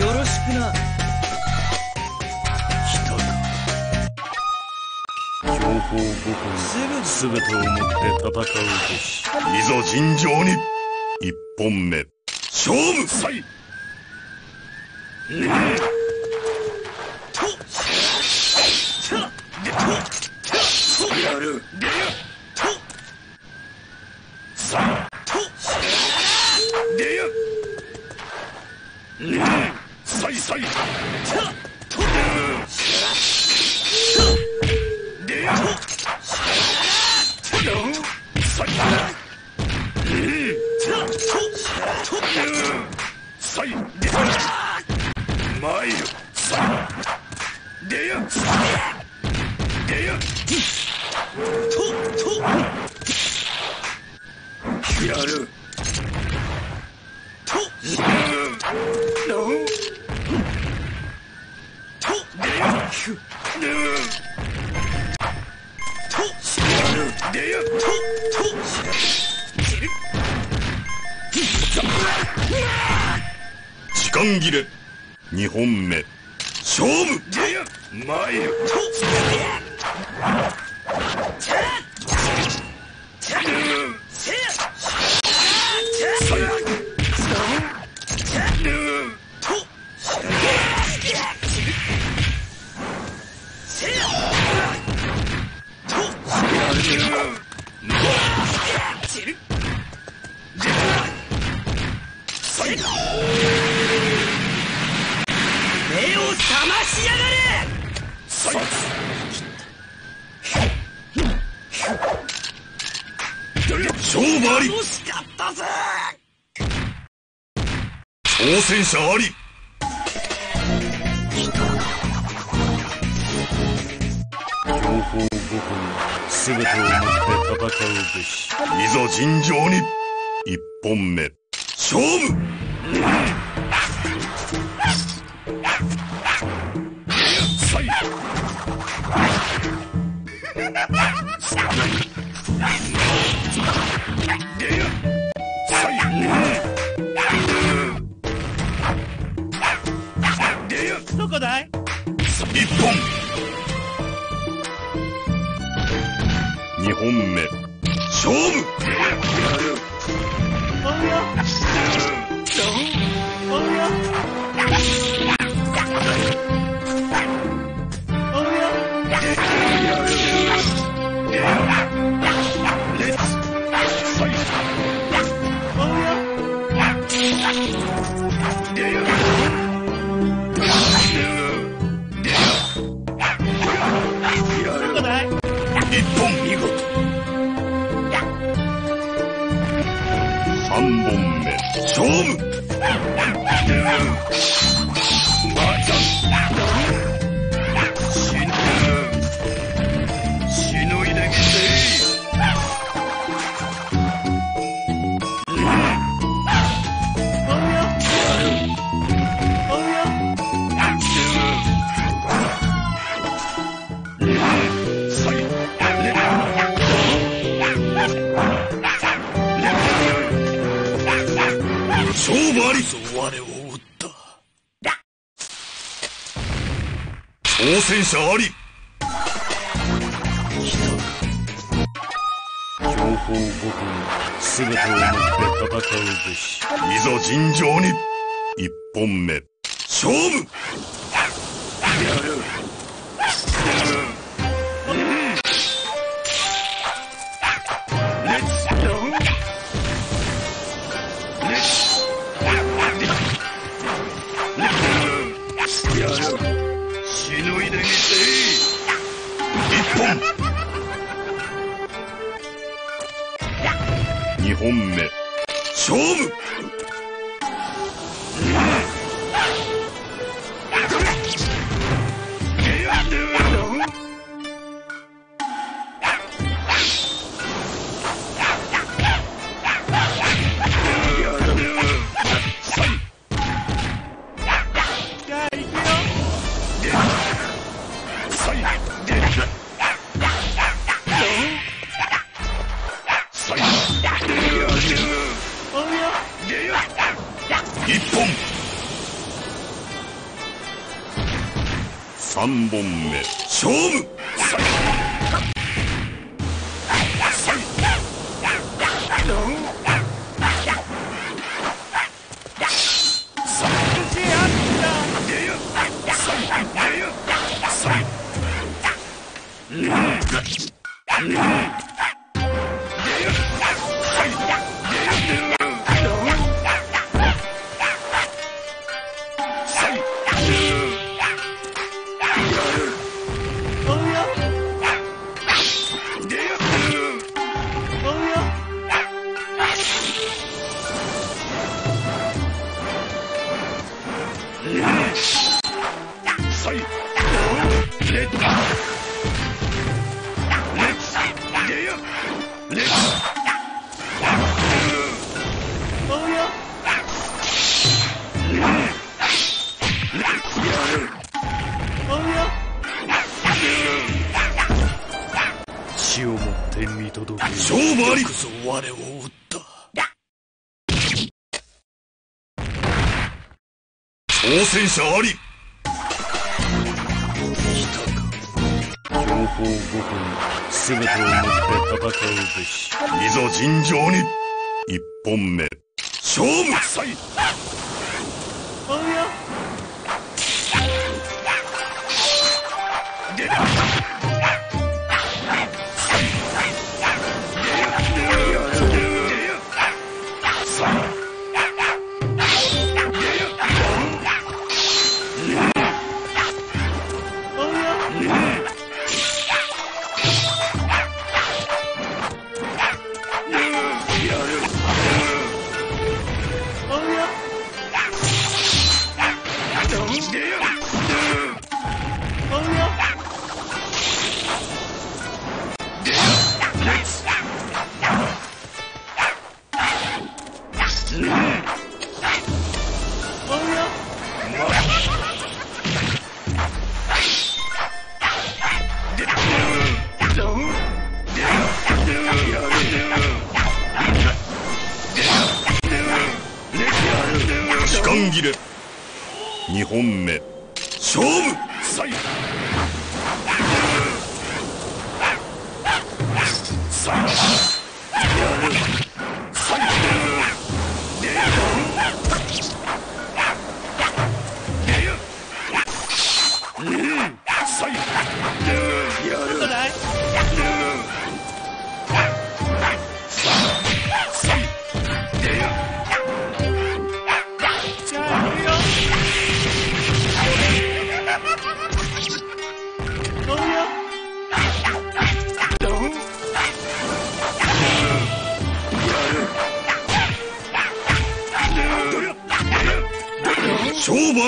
よろしくな。来たか。情報5本全てをもって戦うべし。いざ尋常に。1本目勝負。はい、時間切れ。2本目勝負。前へ。挑戦者あり。情報5本全てを持って戦うべし。いざ尋常に。1本目勝負。どこだい？ 1本。2本目勝負。勝負。挑戦者あり。情報5分全てを持って戦うべし。いざ尋常に。1本目勝負。2本目勝負。3本目勝負。死をもって見届け、勝負あり。よくぞ我を撃った。挑戦者あり。5分すべてを持って戦うべし。いざ尋常に。1本目勝負。2本目勝負。勝負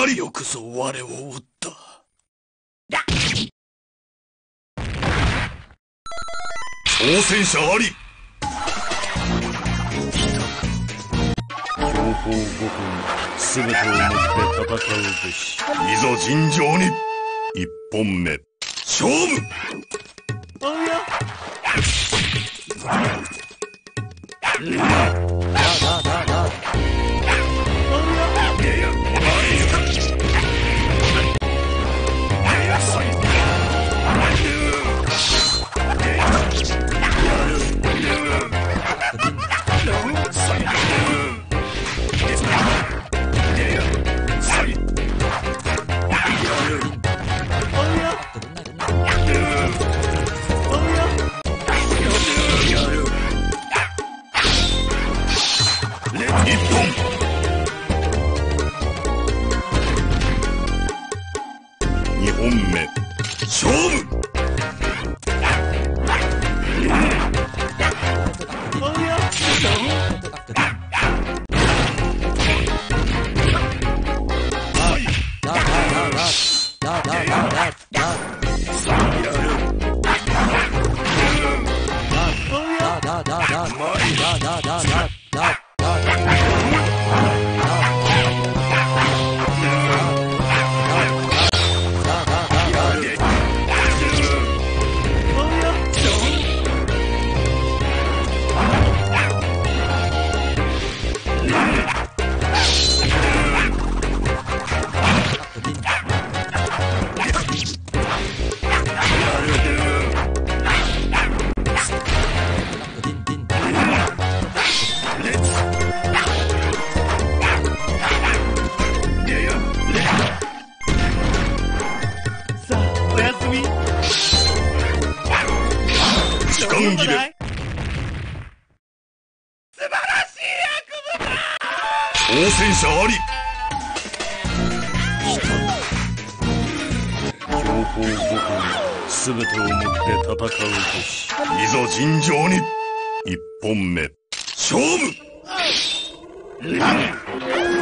あり。よくぞ我を撃った。挑戦者あり。標高5分すべてを持って戦うべし。いざ尋常に。1本目勝負。シャリ。強行ごとに全てをもって戦うべし。いざ尋常に。一本目勝負。2本目勝負。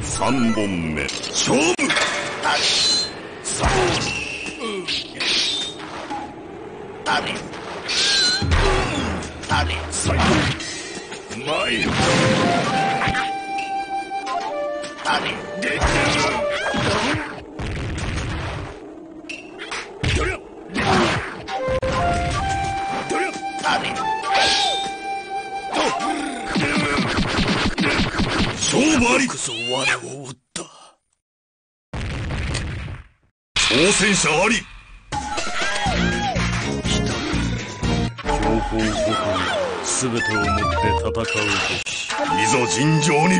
3本目勝負。勝負あり。我を撃った。挑戦者あり。強行ごとに全てをもって戦うべし。いざ尋常に。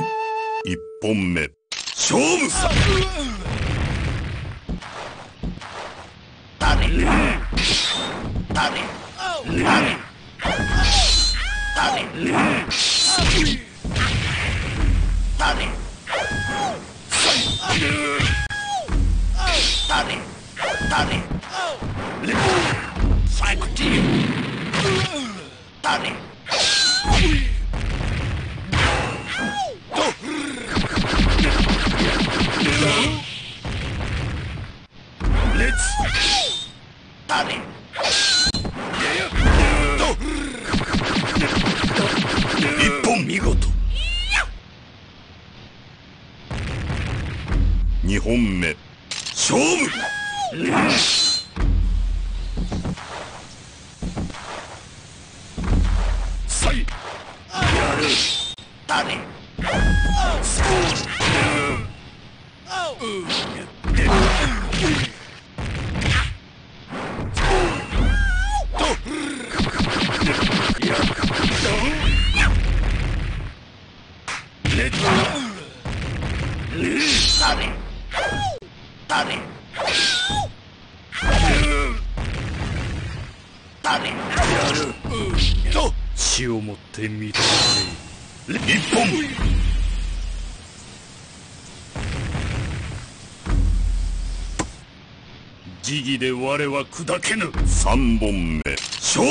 一本目勝負。2本目勝負。死をもって認める。一本時儀で我は砕けぬ。三本目勝負。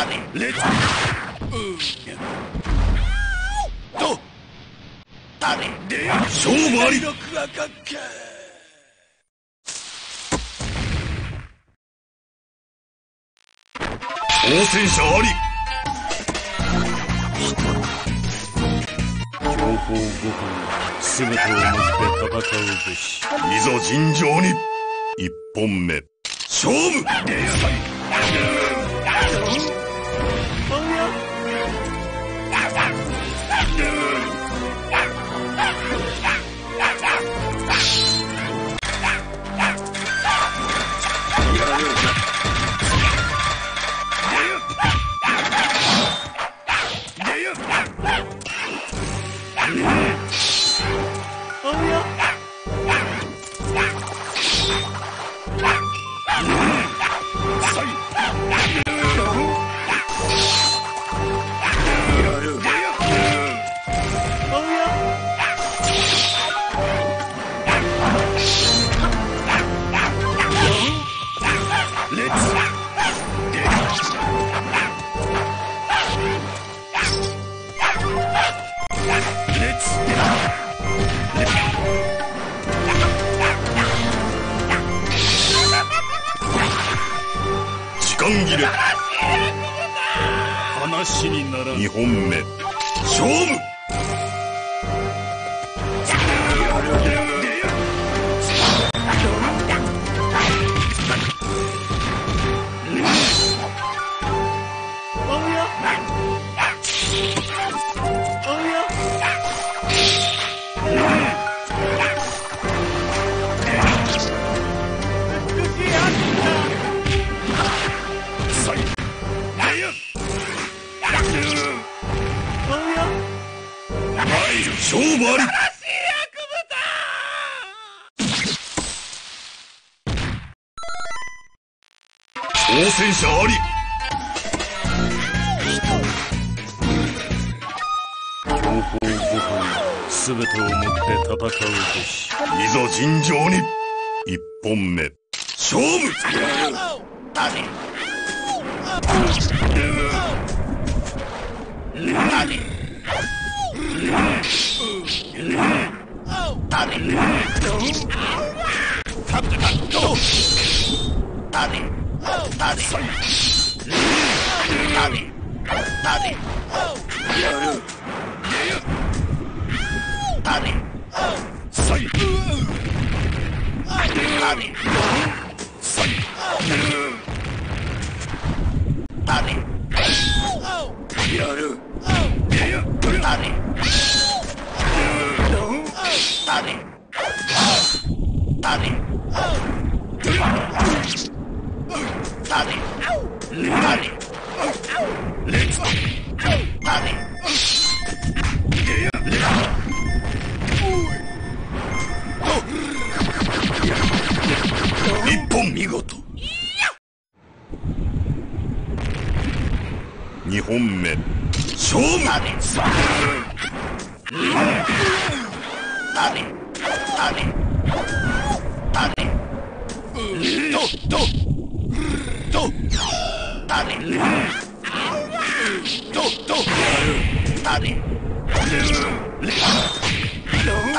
Army. Let's go. Army. So many. Offensive Army. 5分全てを持って戦うべし。いざ尋常に。1本目勝負。2本目勝負。勝負あり。挑戦者あり。強行5分全てを持って戦うべし。いざ尋常に。1本目勝負。2本目勝負。勝